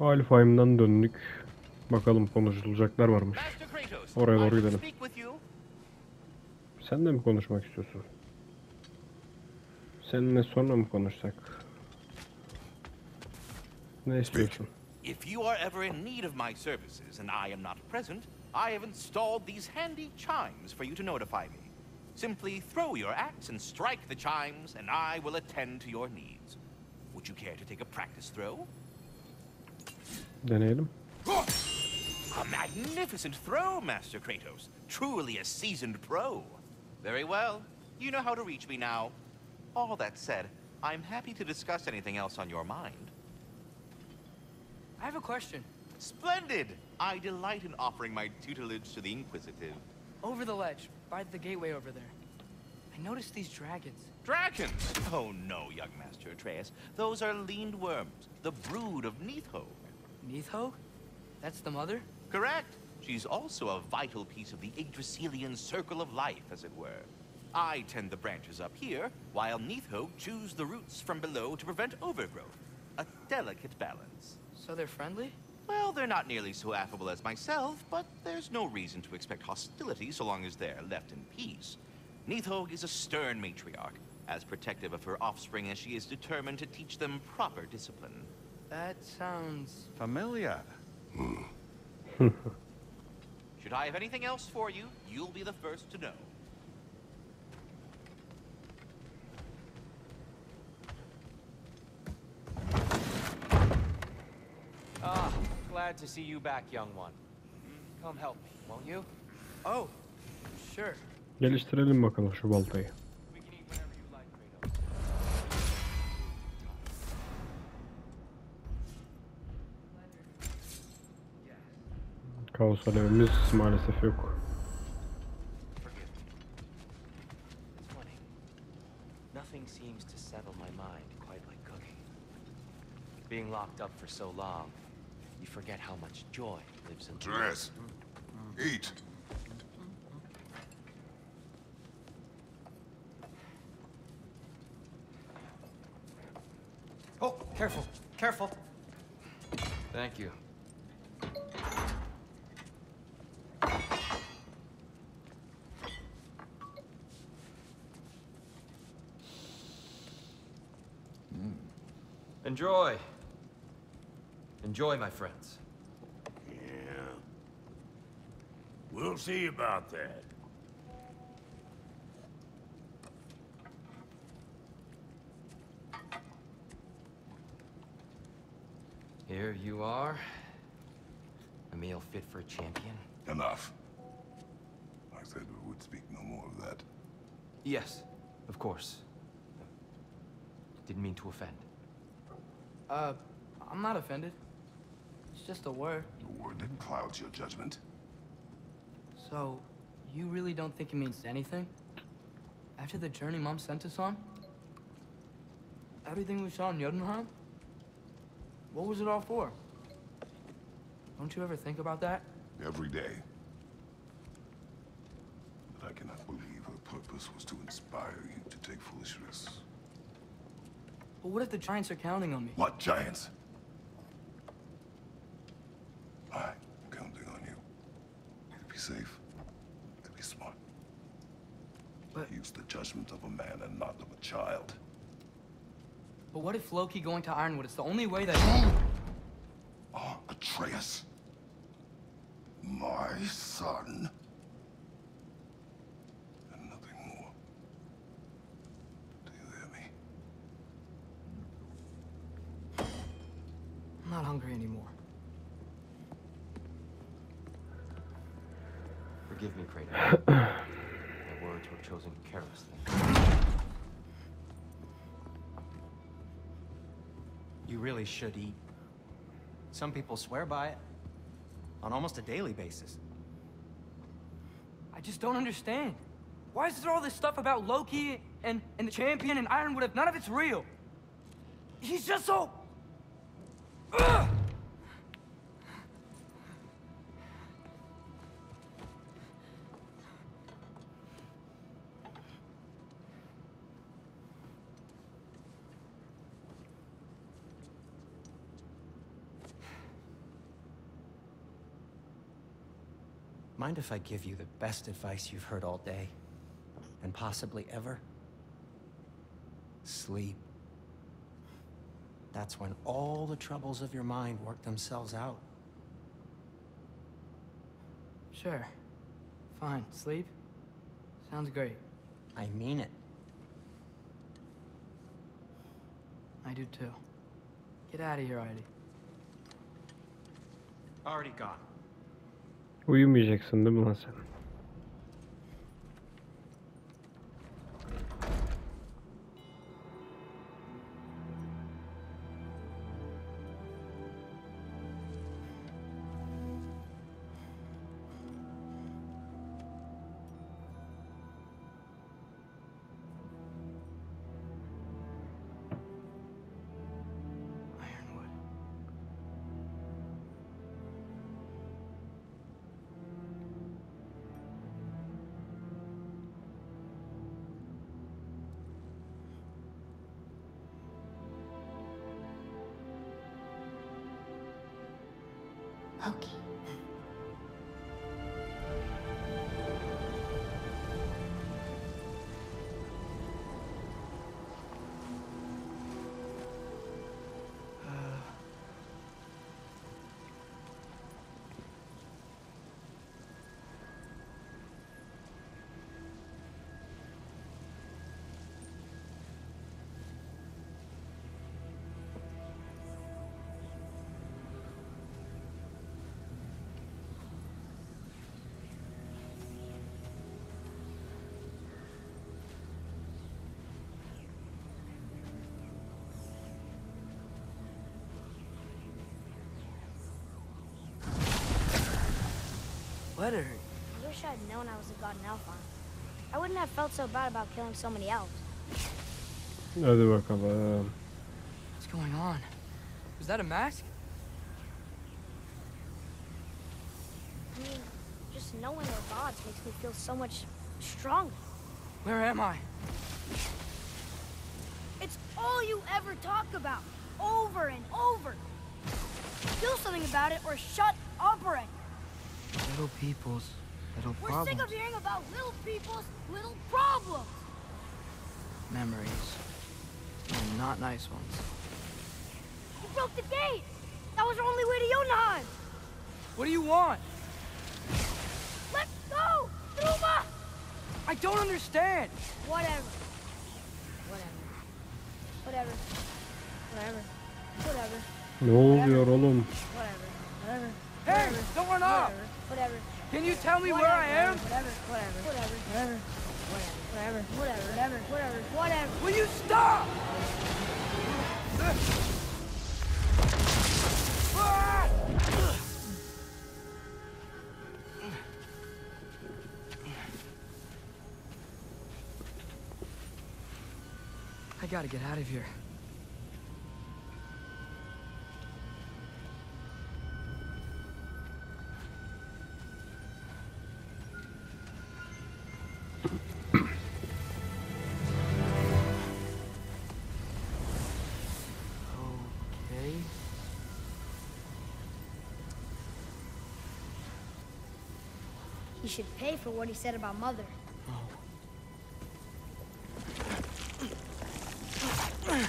Alfheim'den döndük. Bakalım konuşulacaklar varmış. Oraya doğru gidelim. Sen de mi konuşmak istiyorsun? Seninle sonra mı konuşsak? Ne istiyorsun? If you are ever in need of my services and I am not present, I have installed these handy chimes for you to notify me. Simply throw your axe and strike the chimes and I will attend to your needs. Would you care to take a practice throw? Deneyelim. A magnificent throw, Master Kratos. Truly a seasoned pro. Very well. You know how to reach me now. All that said, I'm happy to discuss anything else on your mind. I have a question. Splendid! I delight in offering my tutelage to the inquisitive. Over the ledge, by the gateway over there. I noticed these dragons. Dragons? Oh no, young Master Atreus. Those are leaned worms, the brood of Níðhöggr. Níðhöggr? That's the mother? Correct. She's also a vital piece of the Yggdrasilian circle of life, as it were. I tend the branches up here, while Níðhöggr chews the roots from below to prevent overgrowth. A delicate balance. So they're friendly? Well, they're not nearly so affable as myself, but there's no reason to expect hostility so long as they're left in peace. Níðhöggr is a stern matriarch, as protective of her offspring as she is determined to teach them proper discipline. That sounds familiar. Should I have anything else for you, you'll be the first to know. Ah, glad to see you back, young one. Come help me, won't you? Oh, sure. Geliştirelim bakalım şu baltayı. Kaos alevimiz maalesef yok. Nothing seems to settle my mind quite like cooking. Being locked up for so long, you forget how much joy lives in dress. Eat. Oh, careful, careful. Thank you. Enjoy. Enjoy, my friends. Yeah. We'll see about that. Here you are. A meal fit for a champion. Enough. I said we would speak no more of that. Yes, of course. Didn't mean to offend. I'm not offended. It's just a word. The word that clouds your judgment. So, you really don't think it means anything? After the journey Mom sent us on? Everything we saw in Jotunheim? What was it all for? Don't you ever think about that? Every day. But I cannot believe her purpose was to inspire you to take foolish risks. But what if the giants are counting on me? What giants? I'm counting on you. To be safe. To be smart. But use the judgment of a man and not of a child. But what if Loki going to Ironwood is the only way that... Oh, Atreus. My son. I'm not hungry anymore. Forgive me, Kratos. My words were chosen carelessly. You really should eat. Some people swear by it on almost a daily basis. I just don't understand. Why is there all this stuff about Loki and the champion and Ironwood if none of it's real? He's just so... Mind if I give you the best advice you've heard all day? And possibly ever? Sleep. That's when all the troubles of your mind work themselves out. Sure. Fine. Sleep? Sounds great. I mean it. I do too. Get out of here already. Already gone. Uyumayacaksın değil mi lan sen? Okay. Letter. I wish I'd known I was a god in Alfheim. I wouldn't have felt so bad about killing so many elves. No, they were covered. What's going on? Was that a mask? I mean, just knowing we're gods makes me feel so much stronger. Where am I? It's all you ever talk about, over and over. Do something about it or shut up already. Little peoples, little problems. We're sick of hearing about little peoples, little problems. Memories. And not nice ones. You broke the gate! That was our only way to Jotunheim! What do you want? Let's go! Thuma! I don't understand! Whatever. Ne oluyor oğlum? Whatever. Hey! Don't run off! Whatever. Can you tell me where I am? Whatever. Will you stop? I gotta get out of here. He should pay for what he said about Mother. Oh.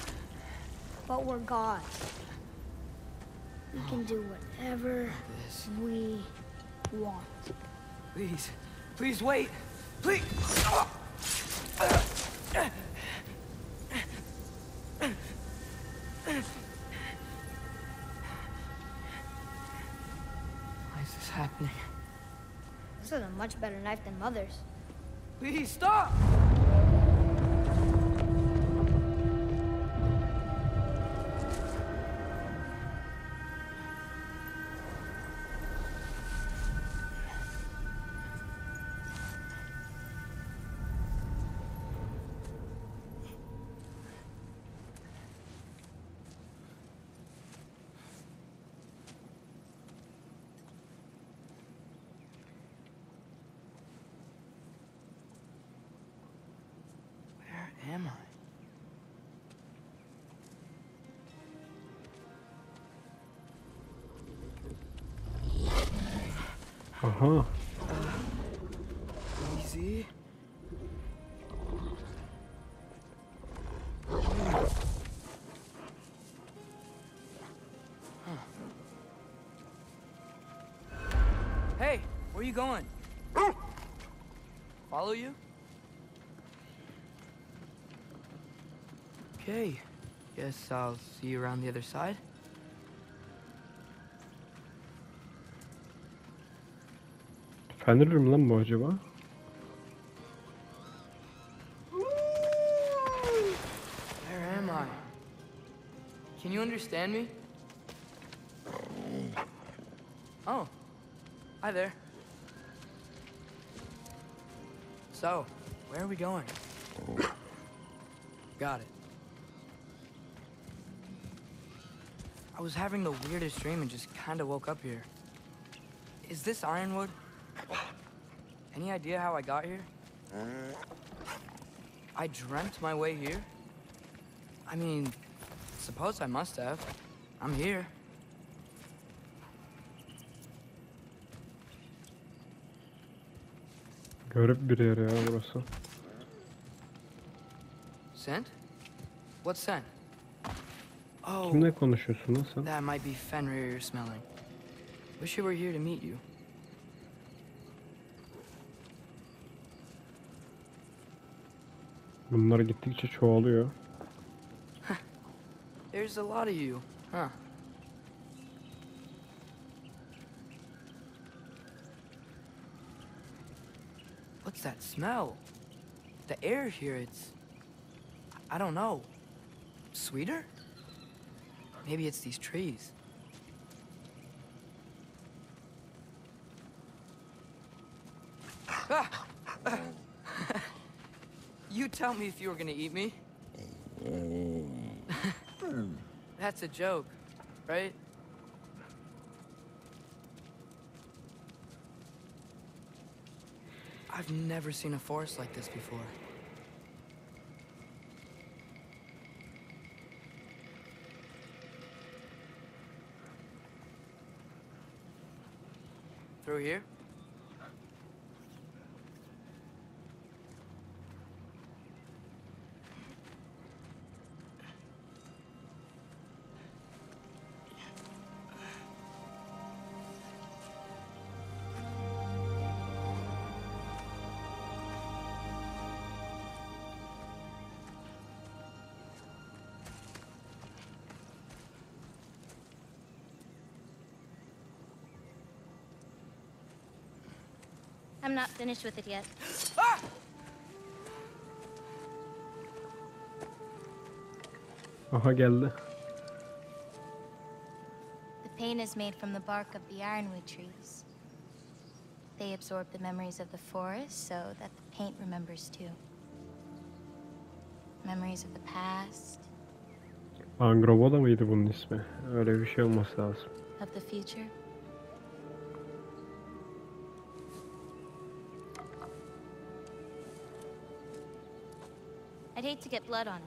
But we're gods. We can do whatever we want. Please, please wait. Please. Why is this happening? This is a much better knife than Mother's. Please stop! Uh-huh. see? Hey, where you going? Follow you? Okay, guess I'll see you around the other side. Fenrir'imle mi acaba? Where am I? Can you understand me? Oh, hi there. So, where are we going? Got it. I was having the weirdest dream and just kind of woke up here. Is this Ironwood? Any idea how I got here? I dreamt my way here? I mean, suppose I must have. I'm here. Garip bir yer ya burası. Scent? What scent? Oh, kimle konuşuyorsun lan sen? That might be Fenrir you're smelling. Wish you were here to meet you. Bunlar gittikçe çoğalıyor. There's a lot of you, huh? What's that smell? The air here, it's... I don't know. Sweeter? Maybe it's these trees. Ah! You tell me if you were gonna eat me. That's a joke, right? I've never seen a forest like this before. Through here? I'm not finished with it yet. Ah! Aha, geldi. The paint is made from the bark of the ironwood trees. They absorb the memories of the forest so that the paint remembers too. Memories of the past. Angrboda mıydı bunun ismi? Öyle bir şey olması lazım. Of the future. I'd hate to get blood on it.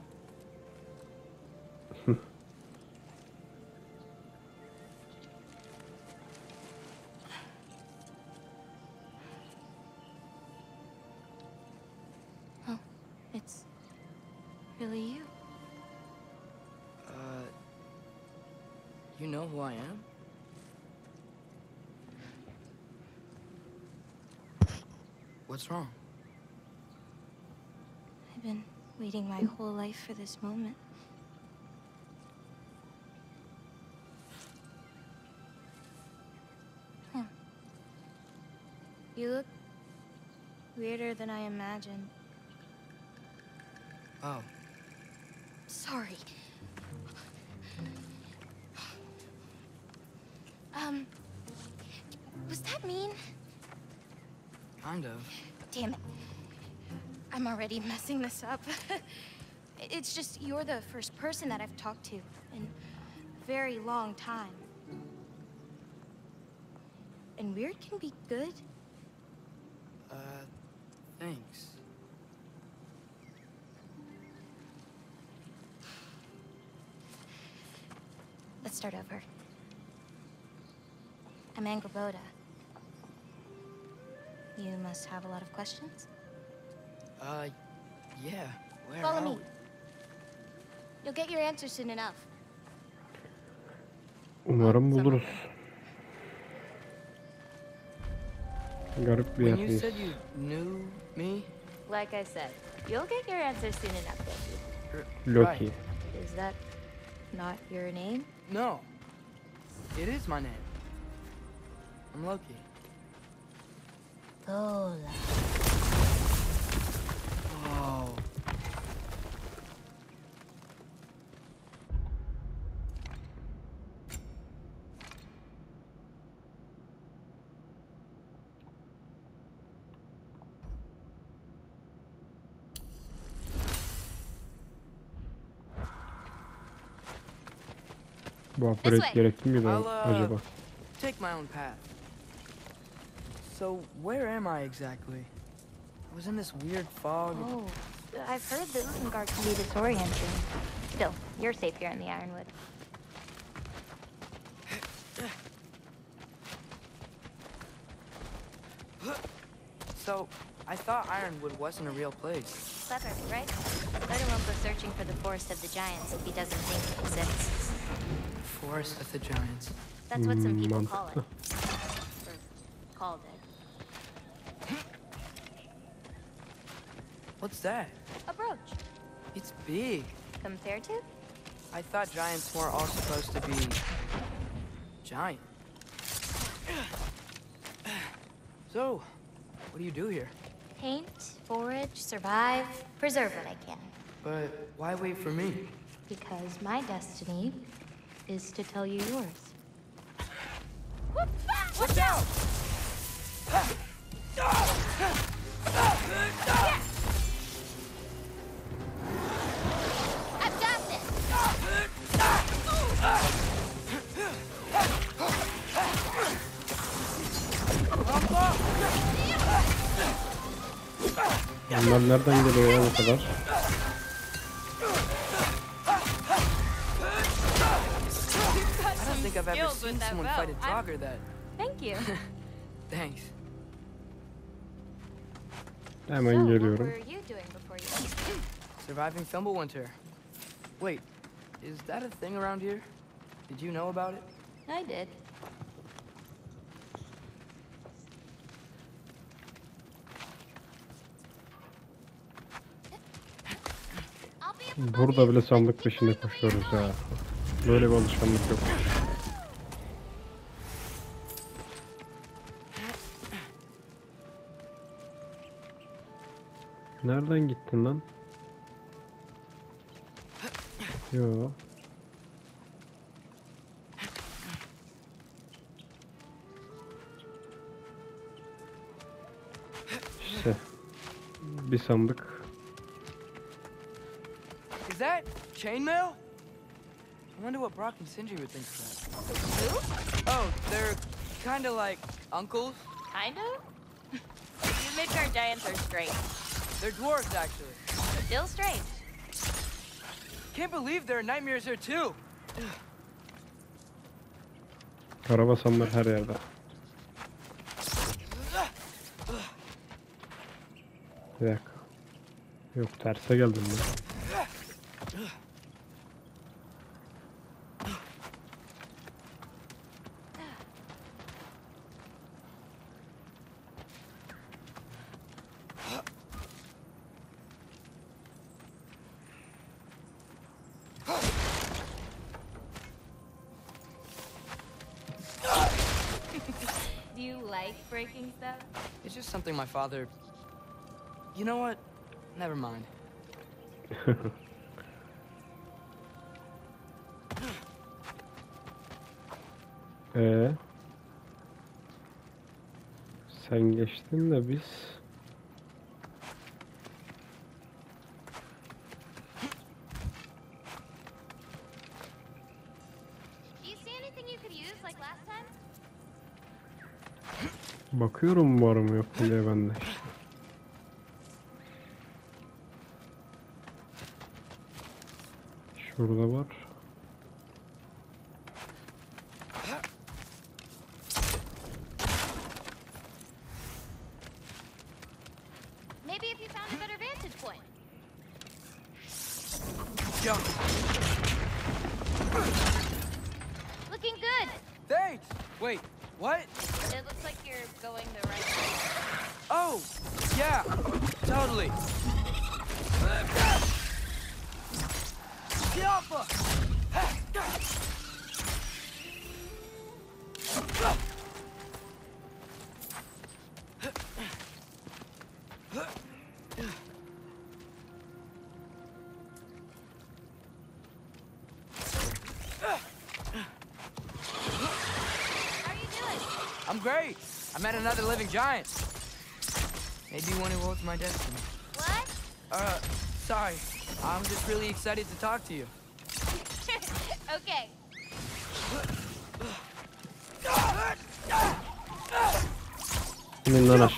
Oh, it's really you. You know who I am? What's wrong? I've been waiting my whole life for this moment. Huh. You look weirder than I imagined. Oh. Sorry. Was that mean? Kind of. Damn it. I'm already messing this up. It's just you're the first person that I've talked to in a very long time. And weird can be good. Thanks. Let's start over. I'm Angrboda. You must have a lot of questions? Yeah. Where Follow me. You'll get your answer soon enough. Umarım buluruz. Garip bir yer. When you said you knew me? Like I said, you'll get your answer soon enough, Loki. Loki. Is that not your name? No. It is my name. I'm Loki. Lola. Oh. Bu upgrade gerekli miydi acaba? Take my own path. So where am I exactly? I was in this weird fog. Oh, I've heard that Isengard can be disorienting. Still, you're safe here in the Ironwood. So, I thought Ironwood wasn't a real place. Clever, right? Odin won't go searching for the Forest of the Giants if he doesn't think it exists. Forest of the Giants. That's what some people call it. Or called it. What's that? A brooch. It's big. Compared to? I thought giants were all supposed to be giant. So, what do you do here? Paint, forage, survive, preserve what I can. But why wait for me? Because my destiny is to tell you yours. Watch out! Yeah. Bunlar nereden geliyor ya bu kadar? I don't think I've ever seen someone fight a dog or that. Thank you. Thanks. Hemen geliyorum. What were you doing before you? Surviving Thimblewinter. Wait, is that a thing around here? Did you know about it? I did. Burada bile sandık peşinde koşuyoruz ya. Böyle bir alışkanlık yok. Nereden gittin lan? Yo. İşte bir sandık. Is that chainmail? I wonder what Brock and Sinji would think of that. Who? Oh, they're kind of like uncles. Kind of? You Midgard giants are straight. They're dwarves, actually. Still straight. Can't believe there are nightmares here too. Karabasanlar her yerde. Yok. Yok, terse geldim ben. Do you like breaking stuff? It's just something my father... You know what? Never mind. Sen geçtin de biz bakıyorum var mı yok diye ben de. Şurada var. Maybe if you found a better bit. Let's go. Looking good. Thanks. Wait, what? It looks like you're going the right way. Oh, yeah, totally. Get off us. Great! I met another living giant. Maybe one who holds my destiny. What? Sorry. I'm just really excited to talk to you. Okay. No, no,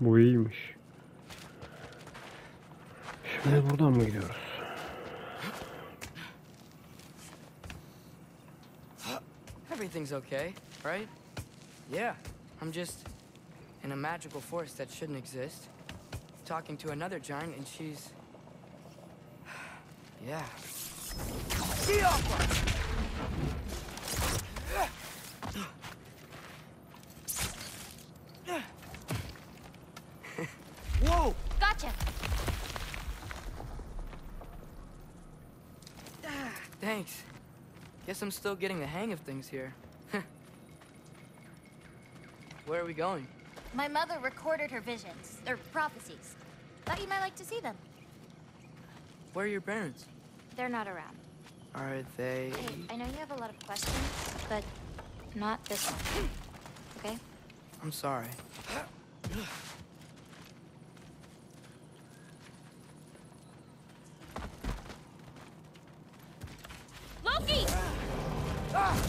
Buraymış. Şimdi buradan mı gidiyoruz? Everything's okay, right? Yeah, I'm just in a magical forest that shouldn't exist, talking to another giant, and she's... Yeah. Whoa! Gotcha! Thanks. Guess I'm still getting the hang of things here. Where are we going? My mother recorded her visions, or prophecies. Thought you might like to see them. Where are your parents? They're not around. Are they... Hey, I know you have a lot of questions, but not this one. Okay? I'm sorry.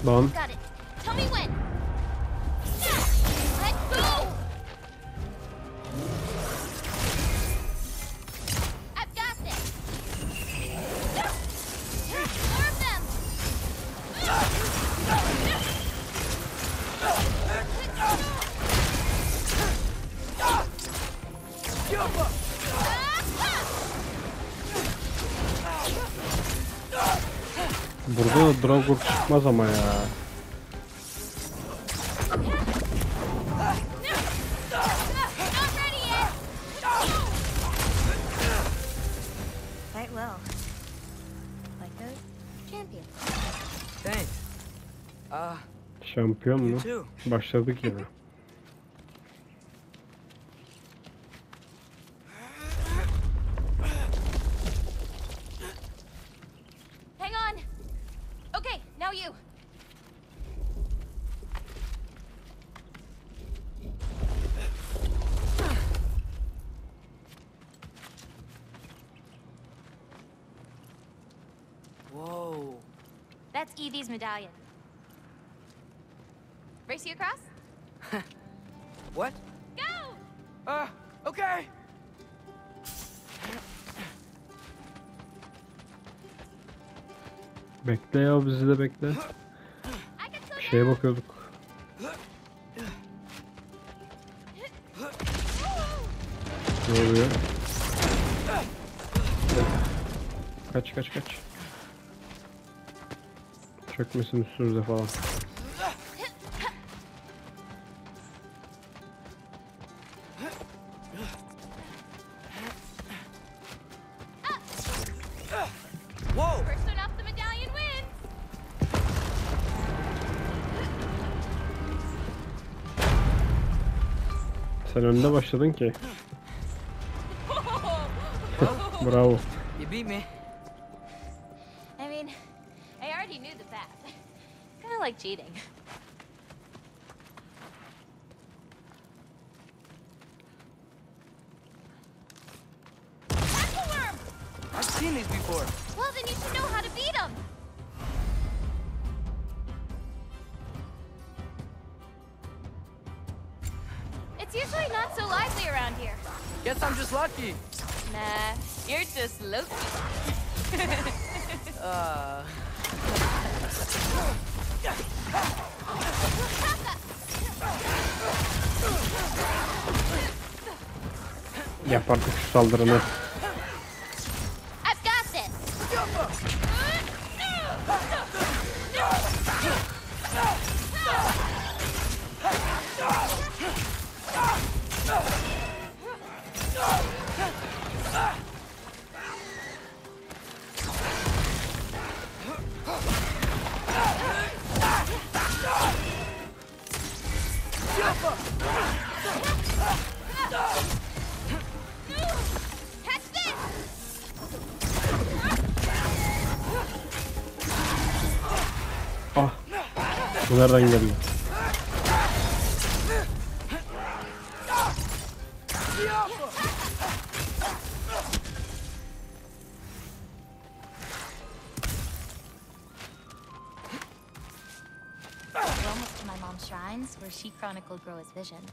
Bomb. Got it. Tell me when. Let's go. I've got this. More of them. Burada Draugr çıkmaz ama ya. Quite well. Like those champions. Thanks. Şampiyon mu? Başladık yine. That's Evie's medallion. Race you across? What? Go! Okay! Bekle ya, bizi de bekle. Bir şeye bakıyorduk. Ne oluyor? Kaç. Çökmesin üstünüze falan. Sen önde başladın ki. Bravo. Like cheating. I've seen these before. Well, then you should know how to beat them. It's usually not so lively around here. Guess I'm just lucky. Nah, you're just Loki. Yap artık şu saldırını. Nereden geldi? Shrines where she chronicled Groa's visions.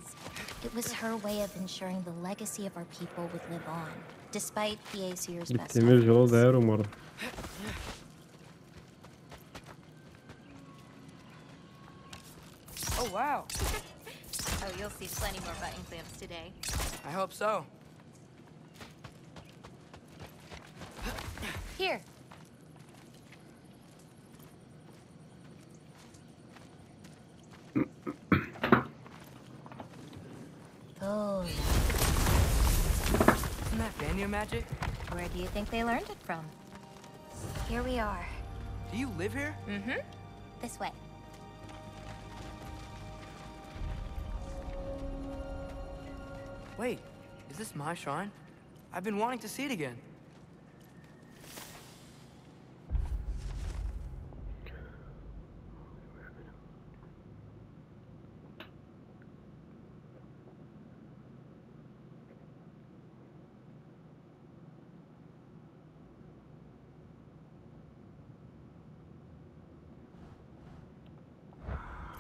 It was her way of ensuring the legacy of our people would live on, despite the Aesir's best efforts. Oh wow! Oh, you'll see plenty more button clamps today. I hope so. Here. Oh. Isn't that Vanya magic? Where do you think they learned it from? Here we are. Do you live here? Mm-hmm. This way. Wait, is this my shrine? I've been wanting to see it again.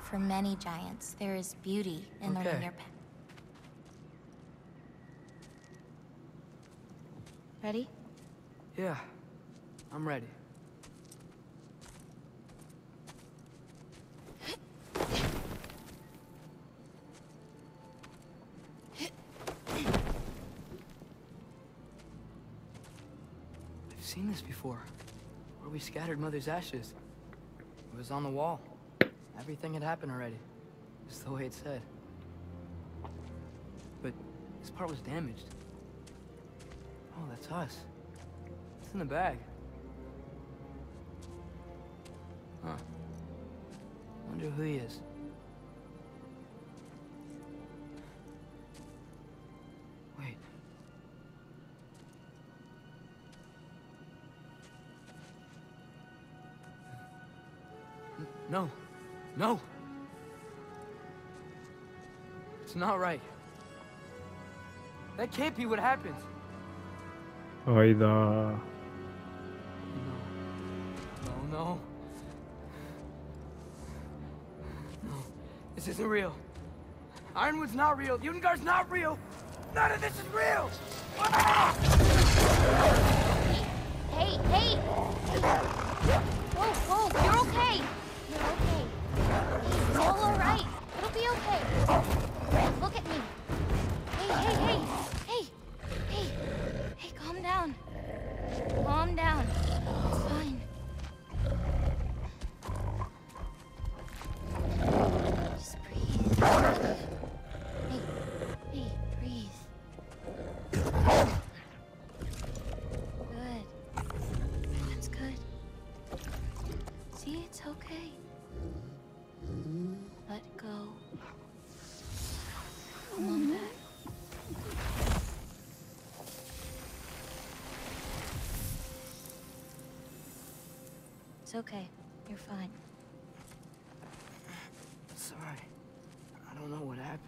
For many giants, there is beauty in learning your path. Ready? Yeah, I'm ready. I've seen this before, where we scattered Mother's ashes. It was on the wall. Everything had happened already, just the way it said. But this part was damaged. Oh, that's us. It's in the bag. Huh. Wonder who he is. Wait. No. No! It's not right. That can't be what happens. Hayda. No. This isn't real. Ironwood's not real. Yggdrasil's not real. None of this is real! Ah! Hey! Whoa, you're okay! It's all right. It'll be okay. Look at me. Hey, calm down. It's fine. Just breathe. Hey, breathe. Good. That's good. See, it's okay. Let go. Come on back. It's okay. You're fine. Sorry. I don't know what happened.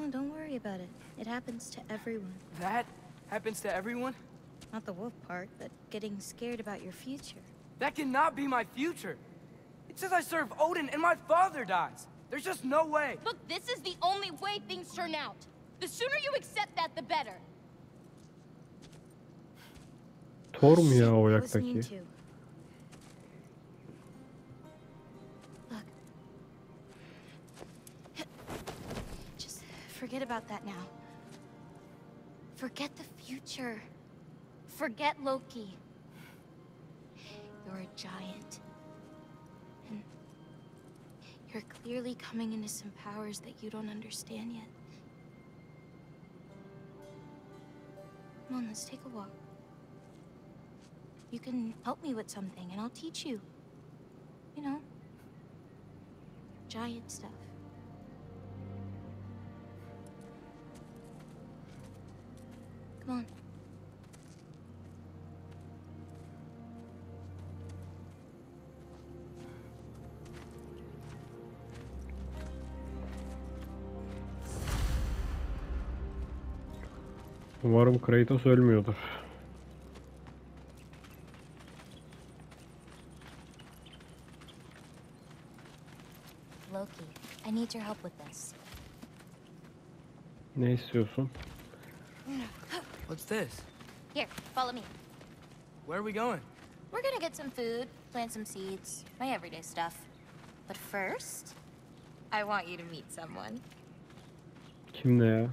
Oh, don't worry about it. It happens to everyone. That happens to everyone? Not the wolf part, but getting scared about your future. That cannot be my future! It says I serve Odin and my father dies. There's just no way. Look, this is the only way things turn out. The sooner you accept that, the better. Tormiao, jak taki. Look. Just forget about that now. Forget the future. Forget Loki. You're a giant. And you're clearly coming into some powers that you don't understand yet. Come on, let's take a walk. You can help me with something, and I'll teach you. You know, giant stuff. Come on. Umarım Kratos ölmüyordur. Loki, I need your help with this. Ne istiyorsun? What's this? Here, follow me. Where are we going? We're gonna get some food, plant some seeds, my everyday stuff. But first, I want you to meet someone. Kim ne ya?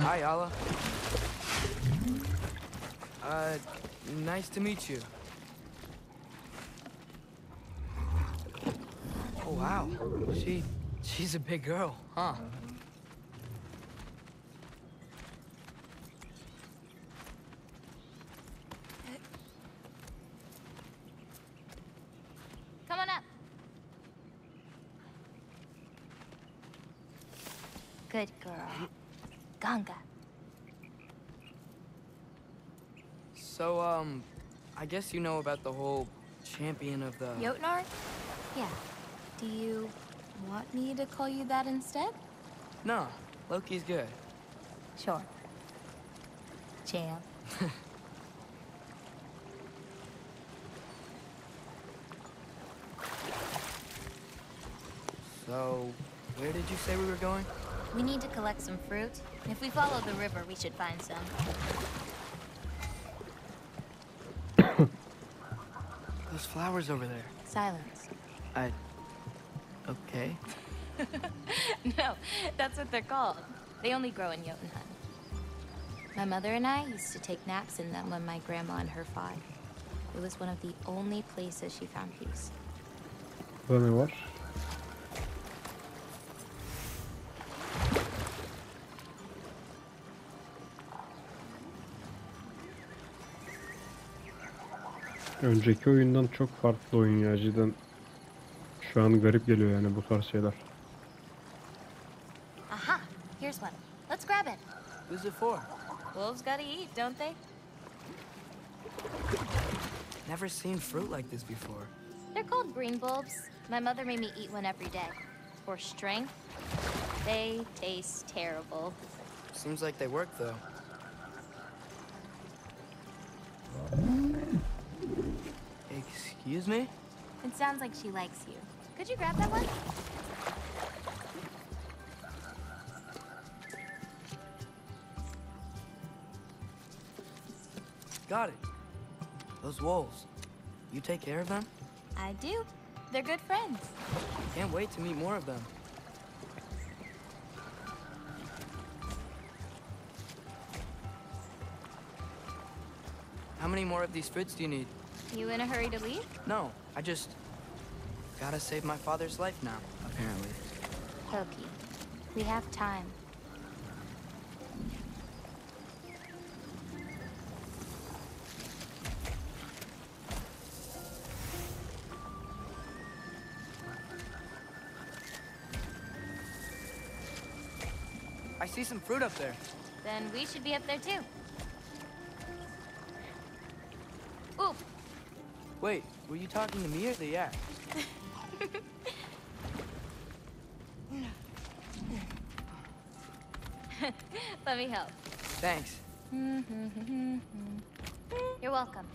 Hi, Yala. Nice to meet you. Oh, wow. She's a big girl, huh? Come on up. Good girl. Ganga. So, I guess you know about the whole champion of the... Jotnar? Yeah. Do you want me to call you that instead? No. Loki's good. Sure. Champ. So, where did you say we were going? We need to collect some fruit. If we follow the river, we should find some. Those flowers over there. Silence. Okay. No, that's what they're called. They only grow in Jotunheim. My mother and I used to take naps in them when my grandma and her fought. It was one of the only places she found peace. Only what? Önceki oyundan çok farklı oyun ya, cidden şu an garip geliyor yani bu tarz şeyler. Aha, here's one. Let's grab it. Who's it for? Wolves gotta eat, don't they? Never seen fruit like this before. They're called green bulbs. My mother made me eat one every day. For strength. They taste terrible. Seems like they work though. Excuse me? It sounds like she likes you. Could you grab that one? Got it. Those wolves. You take care of them? I do. They're good friends. Can't wait to meet more of them. How many more of these fruits do you need? You in a hurry to leave? No, I just gotta save my father's life now, apparently. Loki, we have time. I see some fruit up there. Then we should be up there too. Wait, were you talking to me or the yak? Let me help. Thanks. You're welcome.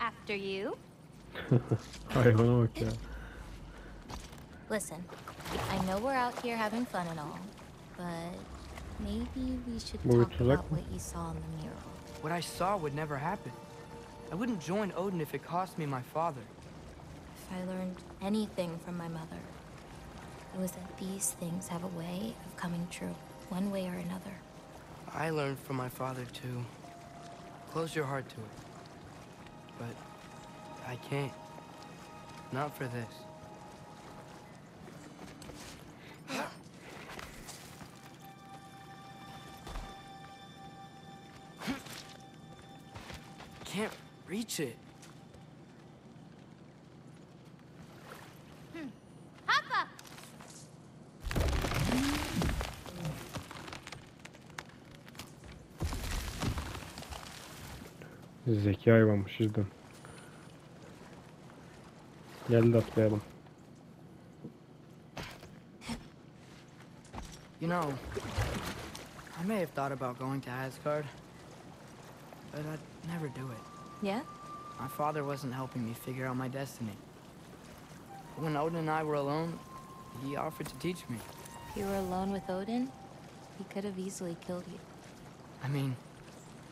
After you. I don't know what that. Listen, I know we're out here having fun and all, but maybe we should talk about what you saw in the mural. What I saw would never happen. I wouldn't join Odin if it cost me my father. If I learned anything from my mother, it was that these things have a way of coming true, one way or another. I learned from my father too. Close your heart to it. But I can't. Not for this. Can't reach it. Hoppa! Zeki hayvanmış yüzden. Gel de atlayalım. You know, I may have thought about going to Asgard, but I'd never do it. Yeah? My father wasn't helping me figure out my destiny. When Odin and I were alone, he offered to teach me. If you were alone with Odin, he could have easily killed you. I mean,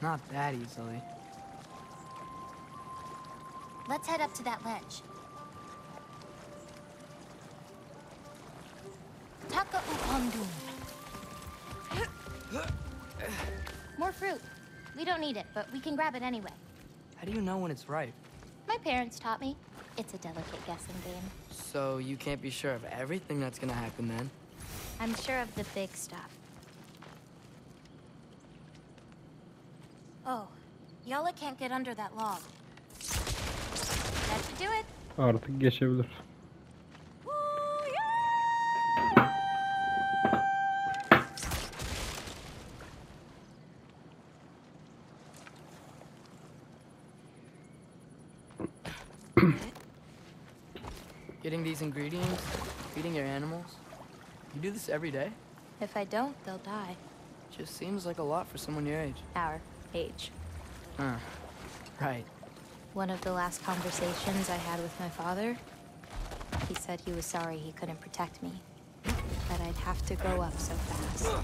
not that easily. Let's head up to that ledge. More fruit. We don't need it, but we can grab it anyway. How do you know when it's ripe? My parents taught me. It's a delicate guessing game. So you can't be sure of everything that's gonna happen then? I'm sure of the big stuff. Oh, Yala can't get under that log. That should do it. Artık geçebilir. Getting these ingredients, feeding your animals. You do this every day? If I don't, they'll die. Just seems like a lot for someone your age. Our age. Huh. Right. One of the last conversations I had with my father, he said he was sorry he couldn't protect me. That I'd have to grow up so fast.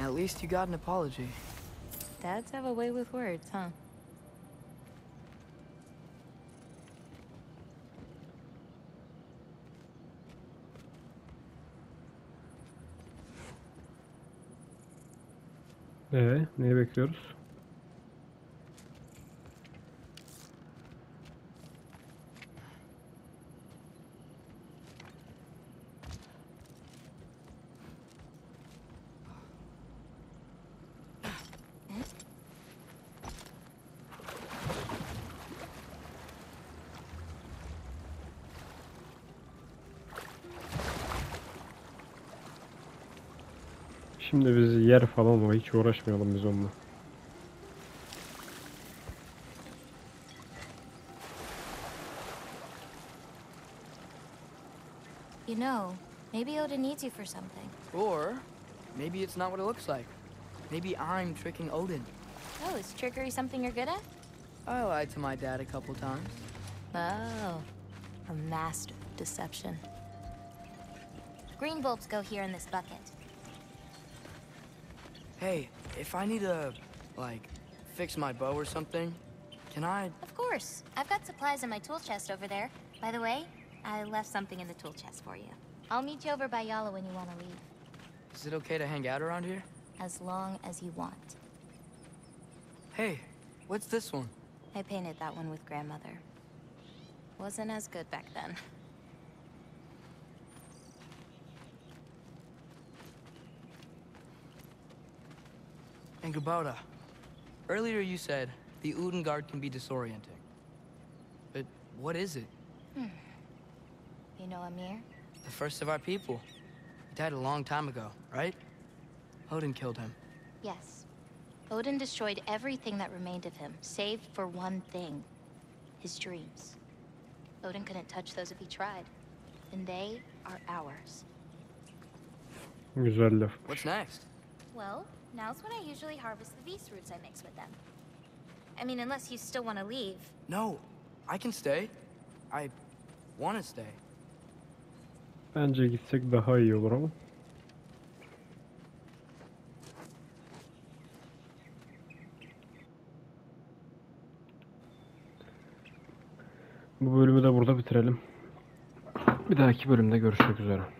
At least you got an apology. Dads have a way with words, huh? Neyi bekliyoruz? Şimdi biz yer falan var, hiç uğraşmayalım biz onunla. You know, maybe Odin needs you for something. Or maybe it's not what it looks like. Maybe I'm tricking Odin. Oh, is trickery something you're good at? I lied to my dad a couple times. Oh, a master of deception. Green bulbs go here in this bucket. Hey, if I need to, like, fix my bow or something, can I? Of course. I've got supplies in my tool chest over there. By the way, I left something in the tool chest for you. I'll meet you over by Yala when you want to leave. Is it okay to hang out around here? As long as you want. Hey, what's this one? I painted that one with grandmother. Wasn't as good back then. Angrboda, earlier you said the Odin guard can be disorienting. But what is it? You know Amir? The first of our people. He died a long time ago, right? Odin killed him. Yes. Odin destroyed everything that remained of him, save for one thing. His dreams. Odin couldn't touch those if he tried. And they are ours. What's next? Well, now's when I usually harvest the beast roots I mix with them. I mean, unless you still want to leave. No, I can stay. I want to stay. Bence gitsek daha iyi olur ama. Bu bölümü de burada bitirelim. Bir dahaki bölümde görüşmek üzere.